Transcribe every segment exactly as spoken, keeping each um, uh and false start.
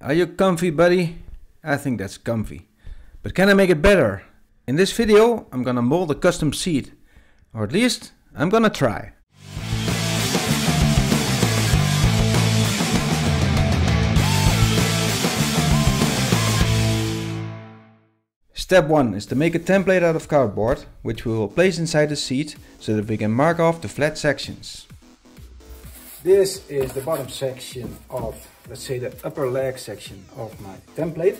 Are you comfy, buddy? I think that's comfy. But can I make it better? In this video, I'm gonna mold a custom seat. Or at least, I'm gonna try. Step one is to make a template out of cardboard, which we will place inside the seat, so that we can mark off the flat sections. This is the bottom section of, let's say, the upper leg section of my template.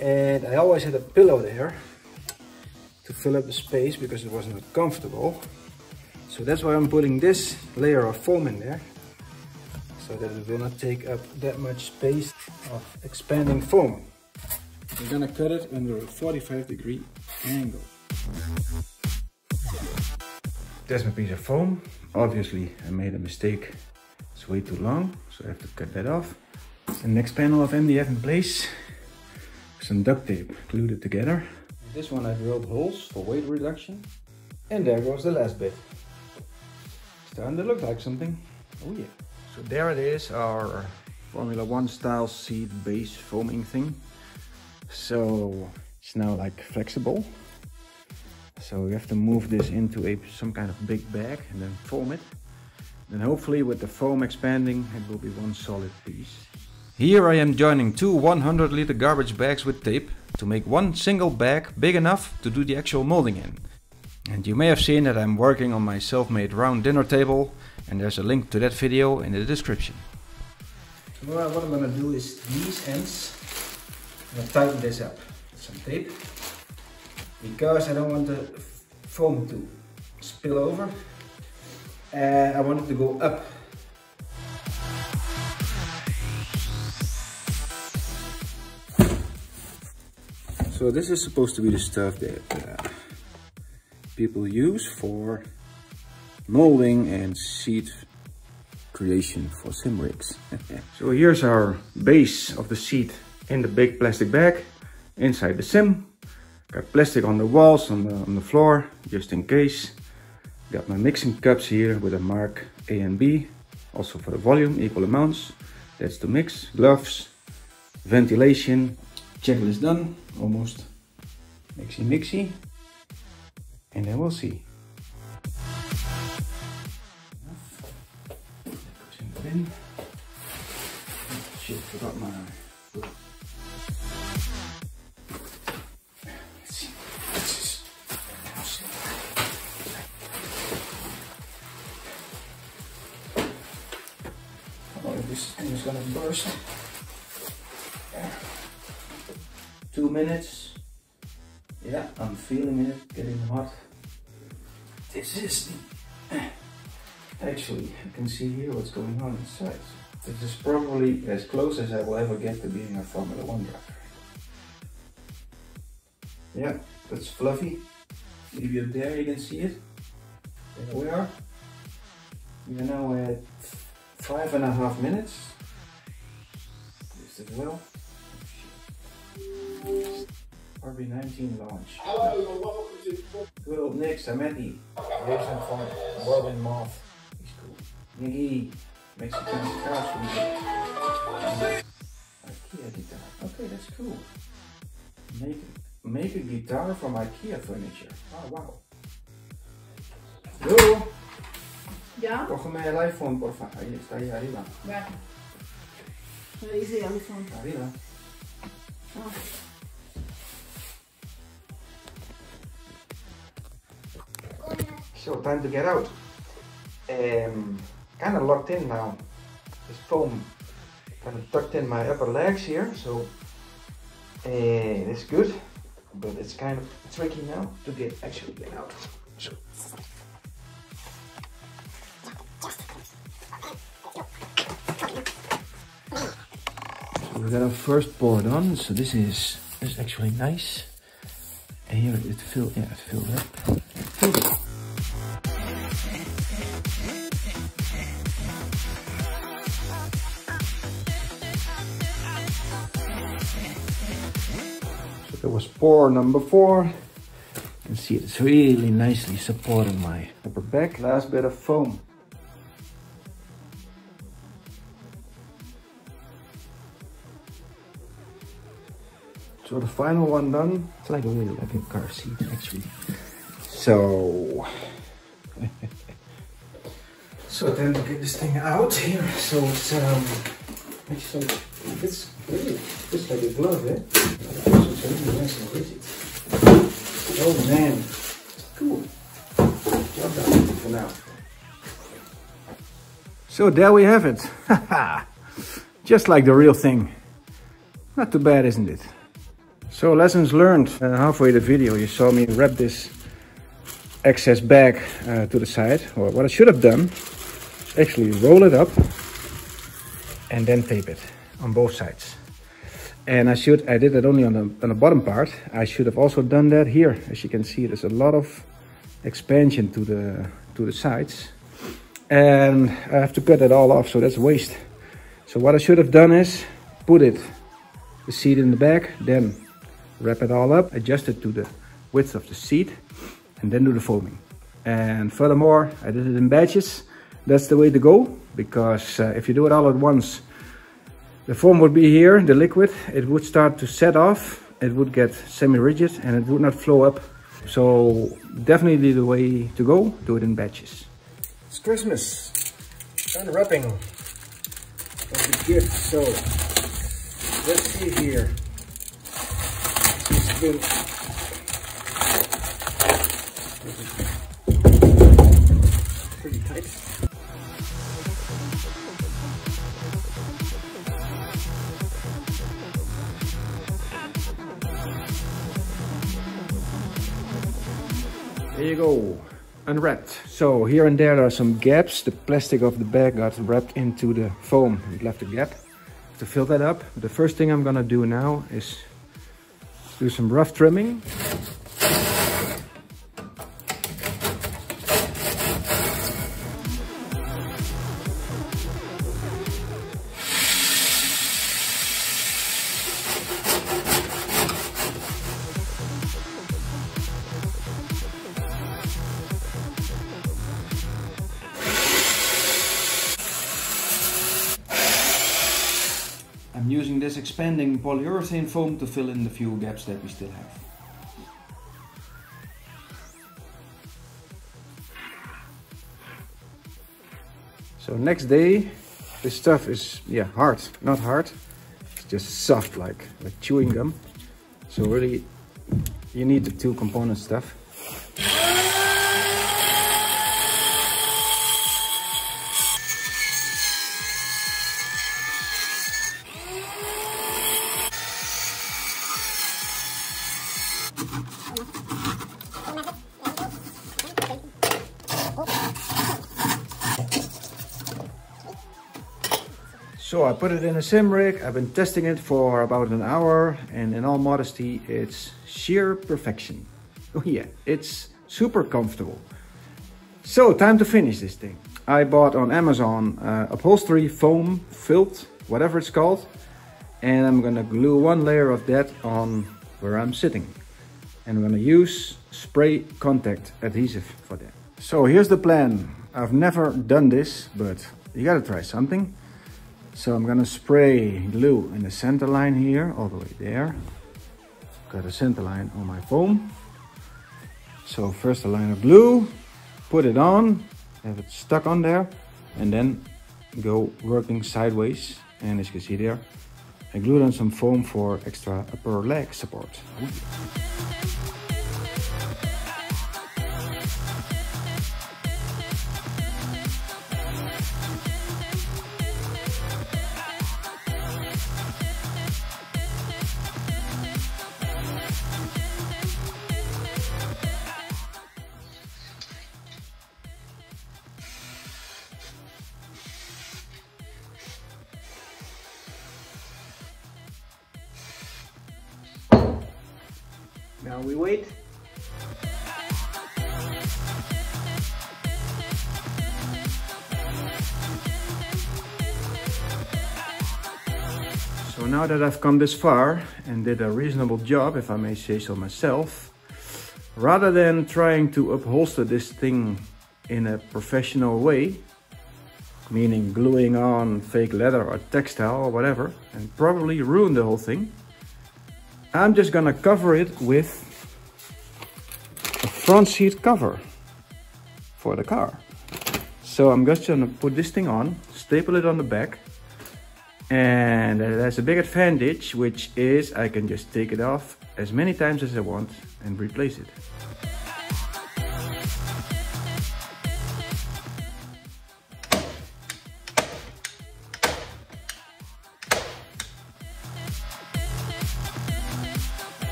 And I always had a pillow there to fill up the space because it was not comfortable. So that's why I'm putting this layer of foam in there, so that it will not take up that much space of expanding foam. I'm gonna cut it under a forty-five degree angle. There's my piece of foam. Obviously, I made a mistake. It's way too long, so I have to cut that off. The next panel of M D F in place. Some duct tape, glued it together. This one I drilled holes for weight reduction. And there goes the last bit. Starting to look like something. Oh yeah. So there it is, our Formula One style seat base foaming thing. So it's now like flexible, so we have to move this into a some kind of big bag and then foam it, and hopefully with the foam expanding it will be one solid piece. Here I am joining two one hundred liter garbage bags with tape to make one single bag big enough to do the actual molding in. And you may have seen that I'm working on my self-made round dinner table, and there's a link to that video in the description. Well, what I'm gonna do is these ends, I'm going to tighten this up with some tape, because I don't want the foam to spill over, and I want it to go up. So this is supposed to be the stuff that uh, people use for molding and seat creation for sim rigs. So here's our base of the seat. In the big plastic bag, inside the sim. Got plastic on the walls, on the, on the floor, just in case. Got my mixing cups here with a mark A and B, also for the volume, equal amounts. That's to mix. Gloves, ventilation. Checklist done, almost. Mixy mixy. And then we'll see. That goes in the bin. Shit, forgot my... This thing is gonna burst. Yeah. Two minutes. Yeah, I'm feeling it, getting hot. This is the... Actually, I can see here what's going on inside. This is probably as close as I will ever get to being a Formula One driver. Yeah, that's fluffy. If you're there, you can see it. There we are. We are now at Five and a half minutes. This as well. R B nineteen launch. Hello and welcome to good old Nick Samedi. Here's some fun. Robin Moth. He's cool. Niggy. Mexican couch music. IKEA guitar. Okay, that's cool. Make make a guitar from IKEA furniture. Oh wow. Hello. Yeah? Cógeme el iPhone, porfa. Ahí está, ahí arriba. Vale. Me dice iPhone. Arriba. Ah. So, time to get out. Um, kind of locked in now. This foam kind of tucked in my upper legs here, so uh, it's good. But it's kind of tricky now to get actually get out. So. We got our first board on, so this is this is actually nice. And here it filled, yeah, it filled up. Filled up. So that was pour number four. You can see it's really nicely supporting my upper back. Last bit of foam. So the final one done. It's like a really like a car seat actually. So so then to get this thing out here, so it's um actually it's really just like a glove, eh? So it's really nice and rigid. Oh man, cool. Job done for now. So there we have it. Just like the real thing. Not too bad, isn't it? So lessons learned. Uh, halfway the video you saw me wrap this excess bag uh, to the side. Well, what I should have done is actually roll it up and then tape it on both sides. And I should, I did that only on the, on the bottom part. I should have also done that here. As you can see, there's a lot of expansion to the, to the sides. And I have to cut that all off, so that's waste. So what I should have done is put it, the seat in the back, then wrap it all up, adjust it to the width of the seat, and then do the foaming. And furthermore, I did it in batches. That's the way to go, because uh, if you do it all at once, the foam would be here, the liquid, it would start to set off, it would get semi-rigid, and it would not flow up. So definitely the way to go, do it in batches. It's Christmas, unwrapping of the gift, so let's see here. It's been, it's pretty tight. There you go. Unwrapped. So here and there are some gaps. The plastic of the bag got wrapped into the foam. It left a gap. To fill that up, the first thing I'm gonna do now is do some rough trimming. I'm using this expanding polyurethane foam to fill in the few gaps that we still have. So next day, this stuff is yeah hard, not hard, it's just soft like, like chewing gum. So really, you need the two component stuff. So I put it in a sim rig. I've been testing it for about an hour, and in all modesty, it's sheer perfection. Oh yeah, it's super comfortable. So time to finish this thing. I bought on Amazon uh, upholstery foam filled, whatever it's called, and I'm gonna glue one layer of that on where I'm sitting. And I'm gonna use spray contact adhesive for that. So here's the plan. I've never done this, but you gotta try something. So I'm gonna spray glue in the center line here, all the way there. Got a center line on my foam. So first a line of glue, put it on, have it stuck on there, and then go working sideways. And as you can see there, I glued on some foam for extra upper leg support. Now we wait. So now that I've come this far and did a reasonable job, if I may say so myself, rather than trying to upholster this thing in a professional way, meaning gluing on fake leather or textile or whatever, and probably ruin the whole thing, I'm just gonna cover it with a front seat cover for the car. So I'm just gonna put this thing on, staple it on the back, and it has a big advantage, which is I can just take it off as many times as I want and replace it.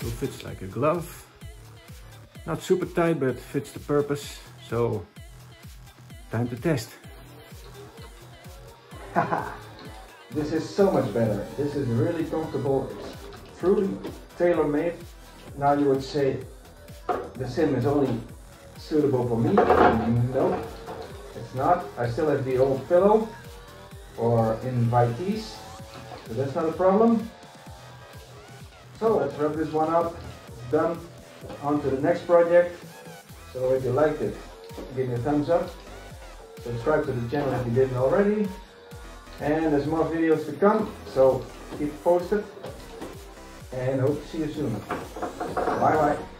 So it fits like a glove, not super tight, but fits the purpose. So time to test. Haha, this is so much better. This is really comfortable. It's truly tailor-made. Now you would say the Sim is only suitable for me. No, it's not. I still have the old pillow or invitees, so that's not a problem. So let's wrap this one up. It's done. On to the next project. So if you liked it, give me a thumbs up. Subscribe to the channel if you didn't already, and there's more videos to come, so keep posted, and hope to see you soon. Bye bye.